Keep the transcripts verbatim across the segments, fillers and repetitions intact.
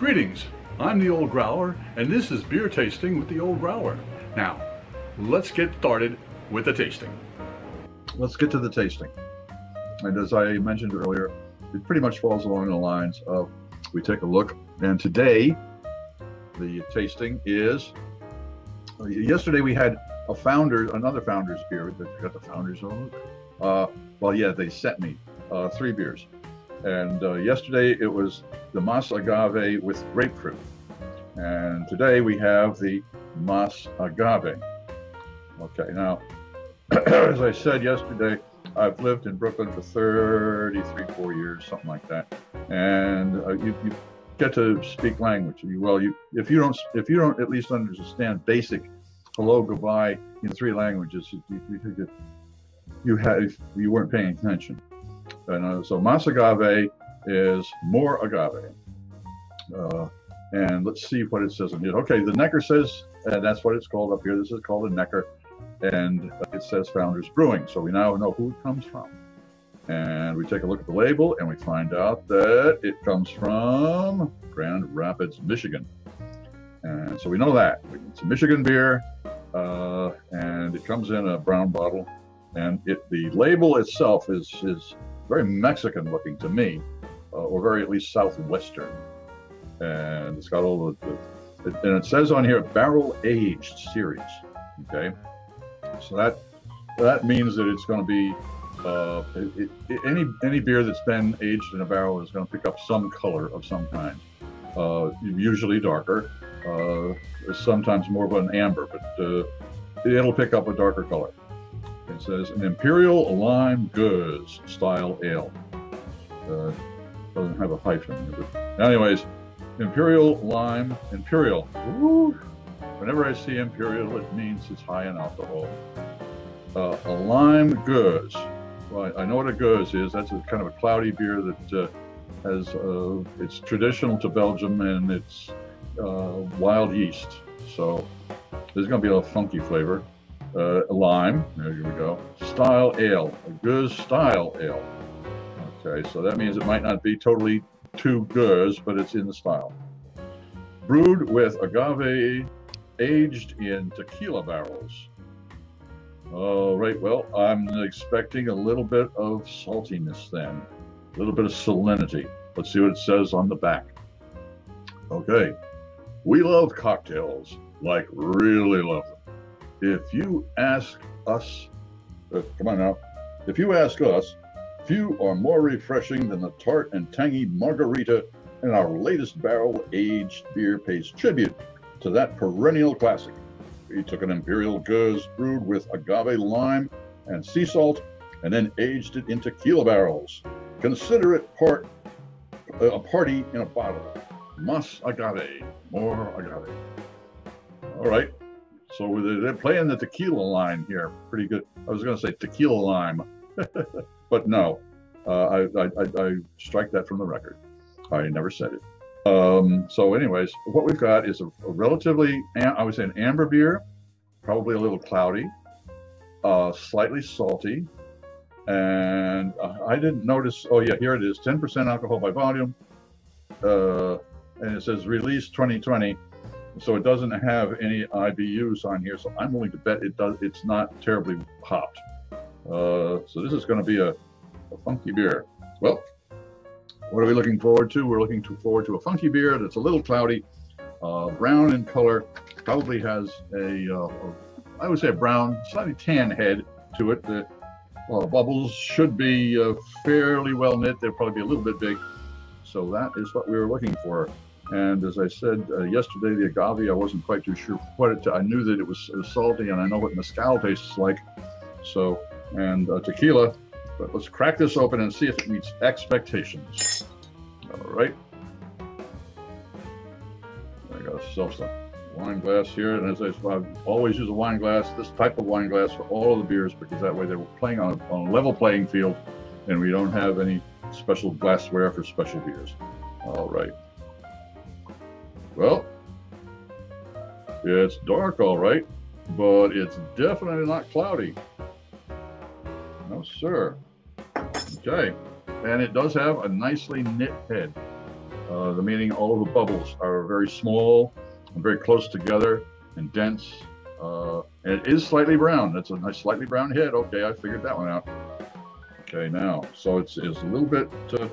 Greetings, I'm the Old Growler, and this is Beer Tasting with the Old Growler. Now, let's get started with the tasting. Let's get to the tasting. And as I mentioned earlier, it pretty much falls along the lines of we take a look. And today, the tasting is, yesterday we had a founder, another founder's beer. I got the founder's own. Uh, well, yeah, they sent me uh, three beers. And uh, yesterday it was the Más Agave with grapefruit. And today we have the Más Agave. Okay, now, as I said yesterday, I've lived in Brooklyn for thirty-three, four years, something like that. And uh, you, you get to speak language. You, well, you, if you don't, if you don't at least understand basic hello, goodbye in three languages, you, you, you, have, you weren't paying attention. And, uh, so Más Agave is more agave. Uh, and let's see what it says in here. Okay, the Necker says, and that's what it's called up here. This is called a Necker. And uh, it says Founders Brewing. So we now know who it comes from. And we take a look at the label and we find out that it comes from Grand Rapids, Michigan. And so we know that. It's a Michigan beer. Uh, and it comes in a brown bottle. And it, the label itself is, is very Mexican looking to me, uh, or very at least Southwestern. And it's got all the, the it, and it says on here, barrel aged series, okay? So that that means that it's gonna be, uh, it, it, any any beer that's been aged in a barrel is gonna pick up some color of some kind, uh, usually darker, uh, sometimes more of an amber, but uh, it'll pick up a darker color. It says an Imperial Lime Gose style ale. Uh, doesn't have a hyphen here, but anyways, Imperial Lime, Imperial. Woo! Whenever I see Imperial, it means it's high in alcohol. Uh, a Lime Gose. Well, I know what a Gose is. That's a kind of a cloudy beer that uh, has, uh, it's traditional to Belgium and it's uh, wild yeast. So there's gonna be a little funky flavor. Uh, lime, there we go, style ale, a Gose style ale. Okay, so that means it might not be totally too Gose, but it's in the style. Brewed with agave, aged in tequila barrels. All right, well, I'm expecting a little bit of saltiness then, a little bit of salinity. Let's see what it says on the back. Okay, we love cocktails, like really love them. If you ask us, uh, come on now, if you ask us, few are more refreshing than the tart and tangy margarita in our latest barrel-aged beer pays tribute to that perennial classic. We took an Imperial Gose brewed with agave lime and sea salt and then aged it in tequila barrels. Consider it part, uh, a party in a bottle. Más Agave, more agave. All right. So they're playing the tequila line here, pretty good. I was going to say tequila lime, but no, uh, I, I, I, I strike that from the record. I never said it. Um, so anyways, what we've got is a, a relatively, I would say an amber beer, probably a little cloudy, uh, slightly salty. And I didn't notice, oh yeah, here it is, ten percent alcohol by volume. Uh, and it says release twenty twenty. So it doesn't have any I B Us on here, so I'm willing to bet it does. It's not terribly hopped. Uh, so this is going to be a, a funky beer. Well, what are we looking forward to? We're looking to forward to a funky beer that's a little cloudy, uh, brown in color, probably has a, uh, a, I would say a brown, slightly tan head to it. The uh, bubbles should be uh, fairly well knit. They'll probably be a little bit big. So that is what we were looking for. And as I said uh, yesterday, the agave, I wasn't quite too sure what it, I knew that it was, it was salty and I know what mezcal tastes like. So, and uh, tequila, but let's crack this open and see if it meets expectations. All right. I got ourselves a wine glass here. And as I said, I always use a wine glass, this type of wine glass for all of the beers, because that way they were playing on, on a level playing field and we don't have any special glassware for special beers. All right. Well, it's dark, all right, but it's definitely not cloudy. No, sir. Okay. And it does have a nicely knit head. Uh, the meaning all of the bubbles are very small and very close together and dense. Uh, and it is slightly brown. That's a nice slightly brown head. Okay, I figured that one out. Okay, now, so it's, it's a little bit, uh,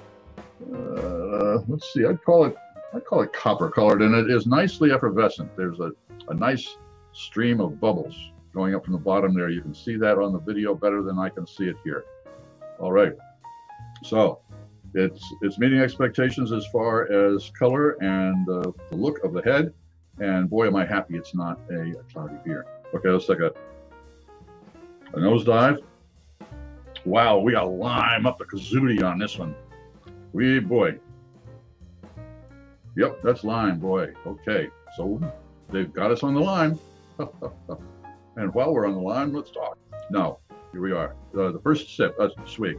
uh, let's see, I'd call it, I'd call it copper colored, and it is nicely effervescent. There's a, a nice stream of bubbles going up from the bottom there. You can see that on the video better than I can see it here. All right, so it's, it's meeting expectations as far as color and uh, the look of the head, and boy, am I happy it's not a, a cloudy beer. Okay, let's take a, a nosedive. Wow, we got lime up the kazootie on this one. Wee boy. Yep, that's lime, boy. Okay, so they've got us on the lime. And while we're on the lime, let's talk. Now, here we are. Uh, the first sip, uh, swig.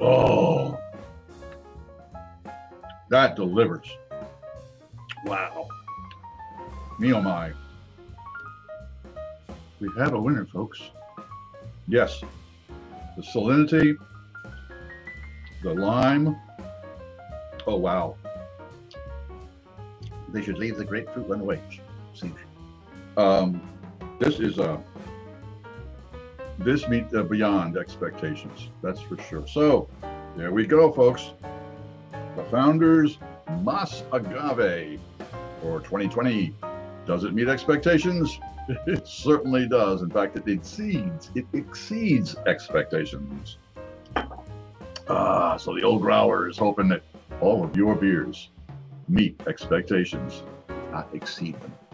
Oh, that delivers. Wow. Me oh my. We have a winner, folks. Yes, the salinity, the lime. Oh, wow. They should leave the grapefruit one away. Um, this is a, this meets uh, beyond expectations. That's for sure. So there we go, folks. The Founders Más Agave for twenty twenty. Does it meet expectations? It certainly does. In fact, it exceeds, it exceeds expectations. Ah, so the Old Growler is hoping that all of your beers meet expectations, not exceed them.